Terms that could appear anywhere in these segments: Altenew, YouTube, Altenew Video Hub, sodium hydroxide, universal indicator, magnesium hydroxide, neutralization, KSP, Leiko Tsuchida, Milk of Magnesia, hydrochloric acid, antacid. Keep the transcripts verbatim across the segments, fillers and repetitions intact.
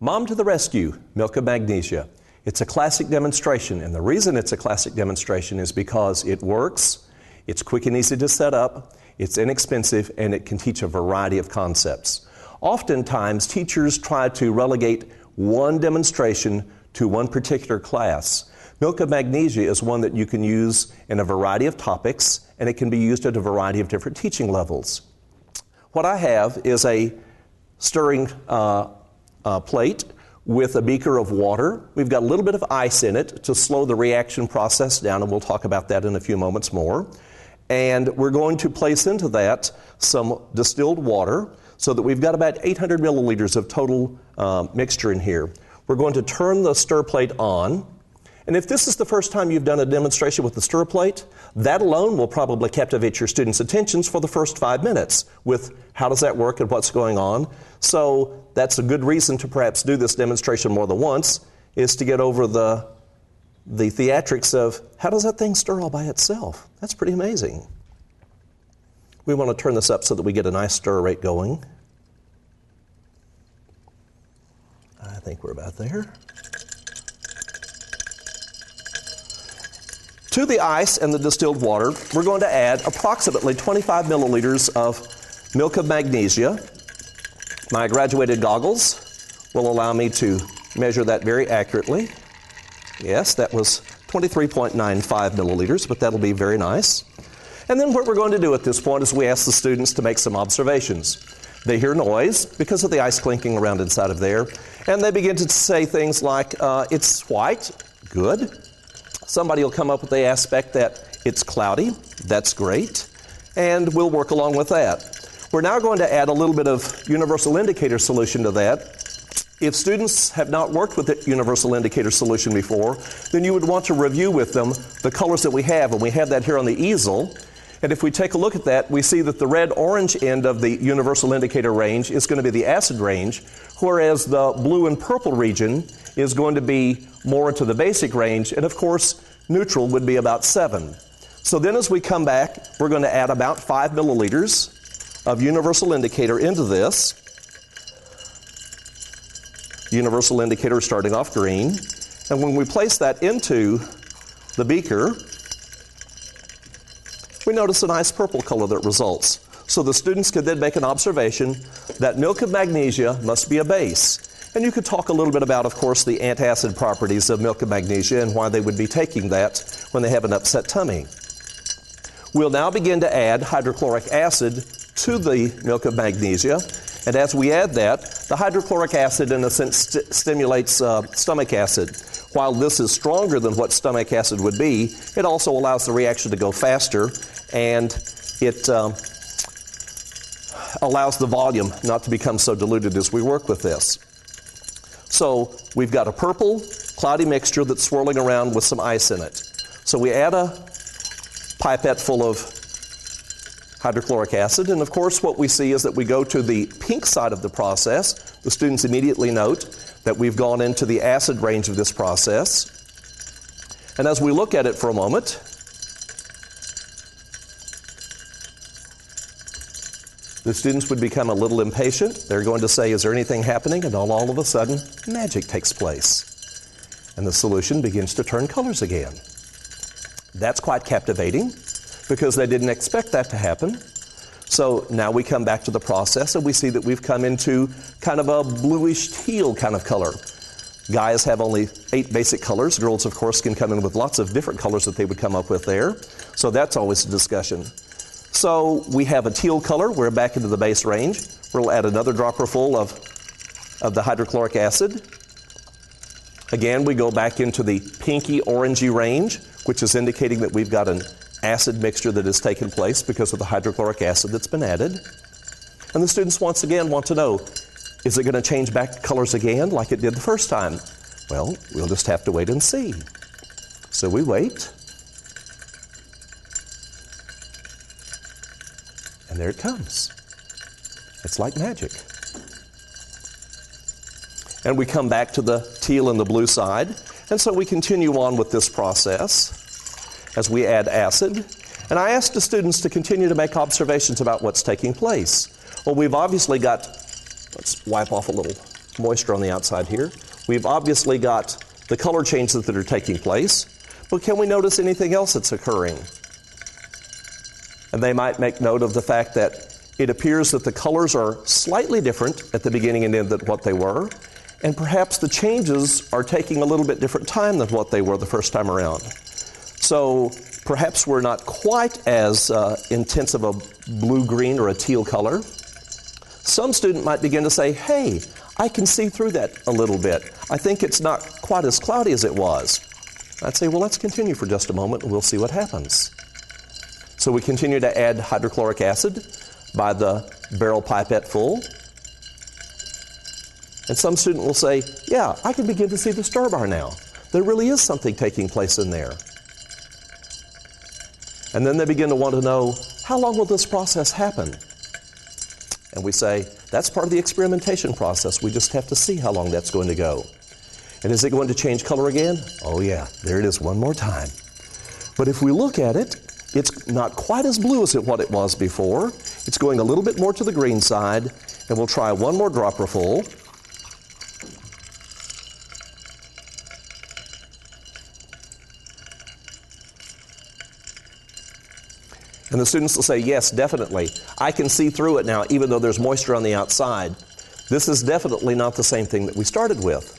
Mom to the rescue, Milk of Magnesia. It's a classic demonstration, and the reason it's a classic demonstration is because it works, it's quick and easy to set up, it's inexpensive, and it can teach a variety of concepts. Oftentimes, teachers try to relegate one demonstration to one particular class. Milk of Magnesia is one that you can use in a variety of topics, and it can be used at a variety of different teaching levels. What I have is a stirring uh, uh, plate with a beaker of water. We've got a little bit of ice in it to slow the reaction process down, and we'll talk about that in a few moments more. And we're going to place into that some distilled water so that we've got about eight hundred milliliters of total uh, mixture in here. We're going to turn the stir plate on. And if this is the first time you've done a demonstration with the stir plate, that alone will probably captivate your students' attentions for the first five minutes with how does that work and what's going on. So that's a good reason to perhaps do this demonstration more than once, is to get over the, the theatrics of how does that thing stir all by itself. That's pretty amazing. We want to turn this up so that we get a nice stir rate going. I think we're about there. To the ice and the distilled water, we're going to add approximately twenty-five milliliters of Milk of Magnesia. My graduated goggles will allow me to measure that very accurately. Yes, that was twenty-three point nine five milliliters, but that'll be very nice. And then what we're going to do at this point is we ask the students to make some observations. They hear noise because of the ice clinking around inside of there, and they begin to say things like, uh, it's white, good. Somebody will come up with the aspect that it's cloudy. That's great. And we'll work along with that. We're now going to add a little bit of universal indicator solution to that. If students have not worked with the universal indicator solution before, then you would want to review with them the colors that we have. And we have that here on the easel. And if we take a look at that, we see that the red-orange end of the universal indicator range is going to be the acid range, whereas the blue and purple region is going to be more into the basic range, and of course, neutral would be about seven. So then as we come back, we're going to add about five milliliters of universal indicator into this. Universal indicator starting off green. And when we place that into the beaker, we notice a nice purple color that results. So the students could then make an observation that Milk of Magnesia must be a base. And you could talk a little bit about, of course, the antacid properties of Milk of Magnesia and why they would be taking that when they have an upset tummy. We'll now begin to add hydrochloric acid to the Milk of Magnesia. And as we add that, the hydrochloric acid, in a sense, st- stimulates uh, stomach acid. While this is stronger than what stomach acid would be, it also allows the reaction to go faster, and it um, allows the volume not to become so diluted as we work with this. So we've got a purple, cloudy mixture that's swirling around with some ice in it. So we add a pipette full of hydrochloric acid, and of course what we see is that we go to the pink side of the process. The students immediately note that we've gone into the acid range of this process. And as we look at it for a moment, the students would become a little impatient. They're going to say, is there anything happening? And all, all of a sudden, magic takes place. And the solution begins to turn colors again. That's quite captivating because they didn't expect that to happen. So now we come back to the process and we see that we've come into kind of a bluish teal kind of color. Guys have only eight basic colors. Girls, of course, can come in with lots of different colors that they would come up with there. So that's always a discussion. So we have a teal color. We're back into the base range. We'll add another dropper full of, of the hydrochloric acid. Again, we go back into the pinky orangey range, which is indicating that we've got an acid mixture that has taken place because of the hydrochloric acid that's been added. And the students once again want to know, is it going to change back colors again like it did the first time? Well, we'll just have to wait and see. So we wait. And there it comes. It's like magic. And we come back to the teal and the blue side. And so we continue on with this process as we add acid. And I ask the students to continue to make observations about what's taking place. Well, we've obviously got, let's wipe off a little moisture on the outside here. We've obviously got the color changes that are taking place, but can we notice anything else that's occurring? And they might make note of the fact that it appears that the colors are slightly different at the beginning and end than what they were, and perhaps the changes are taking a little bit different time than what they were the first time around. So perhaps we're not quite as uh, intense of a blue-green or a teal color. Some student might begin to say, hey, I can see through that a little bit. I think it's not quite as cloudy as it was. I'd say, well, let's continue for just a moment and we'll see what happens. So we continue to add hydrochloric acid by the barrel pipette full. And some student will say, yeah, I can begin to see the star bar now. There really is something taking place in there. And then they begin to want to know, how long will this process happen? And we say, that's part of the experimentation process. We just have to see how long that's going to go. And is it going to change color again? Oh yeah, there it is one more time. But if we look at it, it's not quite as blue as it, what it was before. It's going a little bit more to the green side, and we'll try one more dropper full. And the students will say, yes, definitely. I can see through it now, even though there's moisture on the outside. This is definitely not the same thing that we started with.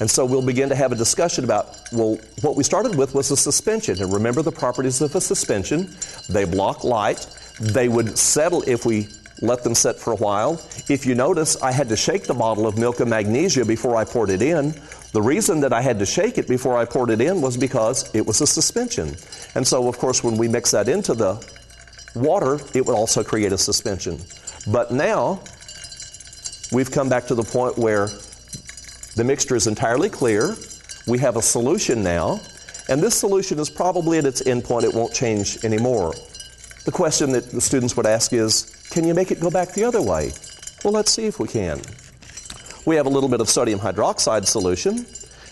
And so we'll begin to have a discussion about, well, what we started with was a suspension. And remember the properties of a suspension. They block light. They would settle if we let them set for a while. If you notice, I had to shake the bottle of Milk of Magnesia before I poured it in. The reason that I had to shake it before I poured it in was because it was a suspension. And so, of course, when we mix that into the water, it would also create a suspension. But now, we've come back to the point where the mixture is entirely clear. We have a solution now, and this solution is probably at its end point. It won't change anymore. The question that the students would ask is, can you make it go back the other way? Well, let's see if we can. We have a little bit of sodium hydroxide solution,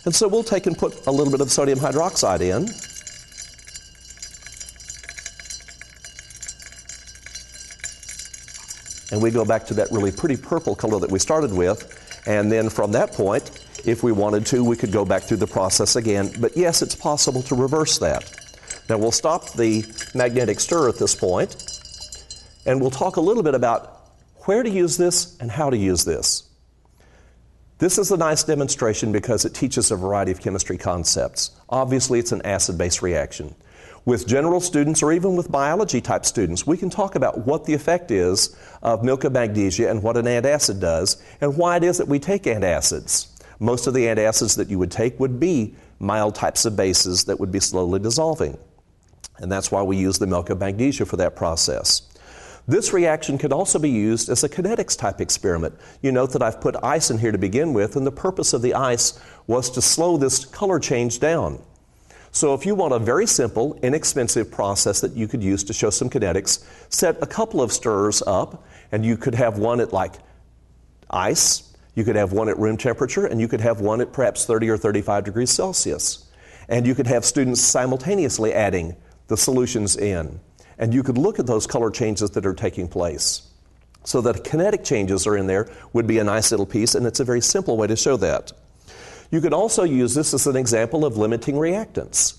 and so we'll take and put a little bit of sodium hydroxide in. And we go back to that really pretty purple color that we started with. And then from that point, if we wanted to, we could go back through the process again. But yes, it's possible to reverse that. Now we'll stop the magnetic stir at this point, and we'll talk a little bit about where to use this and how to use this. This is a nice demonstration because it teaches a variety of chemistry concepts. Obviously, it's an acid-base reaction. With general students or even with biology-type students, we can talk about what the effect is of Milk of Magnesia and what an antacid does and why it is that we take antacids. Most of the antacids that you would take would be mild types of bases that would be slowly dissolving. And that's why we use the Milk of Magnesia for that process. This reaction could also be used as a kinetics type experiment. You note that I've put ice in here to begin with, and the purpose of the ice was to slow this color change down. So if you want a very simple, inexpensive process that you could use to show some kinetics, set a couple of stirrers up, and you could have one at like ice, you could have one at room temperature, and you could have one at perhaps thirty or thirty-five degrees Celsius. And you could have students simultaneously adding the solutions in. And you could look at those color changes that are taking place. So that kinetic changes are in there would be a nice little piece, and it's a very simple way to show that. You could also use this as an example of limiting reactants.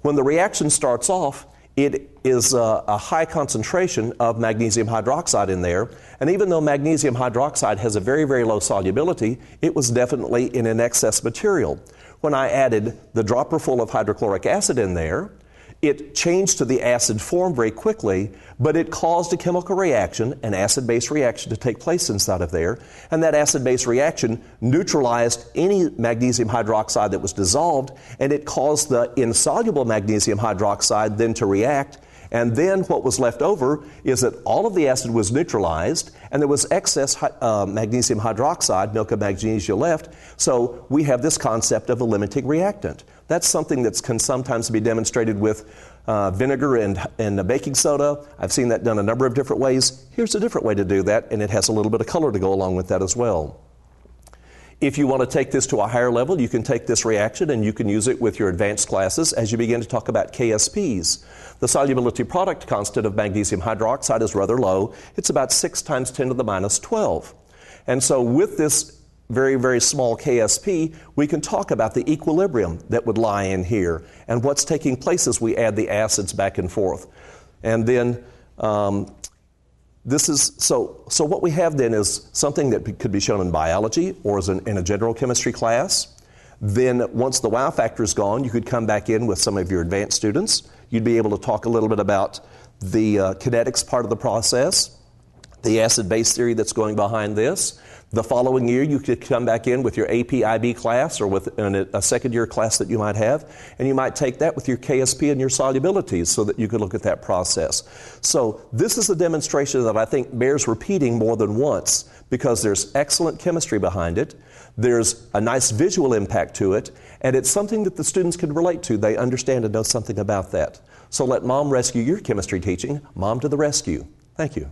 When the reaction starts off, it is a, a high concentration of magnesium hydroxide in there, and even though magnesium hydroxide has a very, very low solubility, it was definitely in an excess material. When I added the dropper full of hydrochloric acid in there, it changed to the acid form very quickly, but it caused a chemical reaction, an acid-base reaction, to take place inside of there. And that acid-base reaction neutralized any magnesium hydroxide that was dissolved, and it caused the insoluble magnesium hydroxide then to react. And then what was left over is that all of the acid was neutralized, and there was excess uh, magnesium hydroxide, Milk of Magnesia, left. So we have this concept of a limiting reactant. That's something that can sometimes be demonstrated with uh, vinegar and, and baking soda. I've seen that done a number of different ways. Here's a different way to do that, and it has a little bit of color to go along with that as well. If you want to take this to a higher level, you can take this reaction and you can use it with your advanced classes as you begin to talk about K S Ps. The solubility product constant of magnesium hydroxide is rather low. It's about six times ten to the minus twelve. And so with this very, very small K S P, we can talk about the equilibrium that would lie in here and what's taking place as we add the acids back and forth. And then um, this is, so, so what we have then is something that could be shown in biology or as an, in a general chemistry class. Then once the wow factor is gone, you could come back in with some of your advanced students. You'd be able to talk a little bit about the uh, kinetics part of the process, the acid-base theory that's going behind this. The following year, you could come back in with your A P I B class or with an, a second-year class that you might have, and you might take that with your K S P and your solubility so that you could look at that process. So this is a demonstration that I think bears repeating more than once because there's excellent chemistry behind it, there's a nice visual impact to it, and it's something that the students can relate to. They understand and know something about that. So let mom rescue your chemistry teaching. Mom to the rescue. Thank you.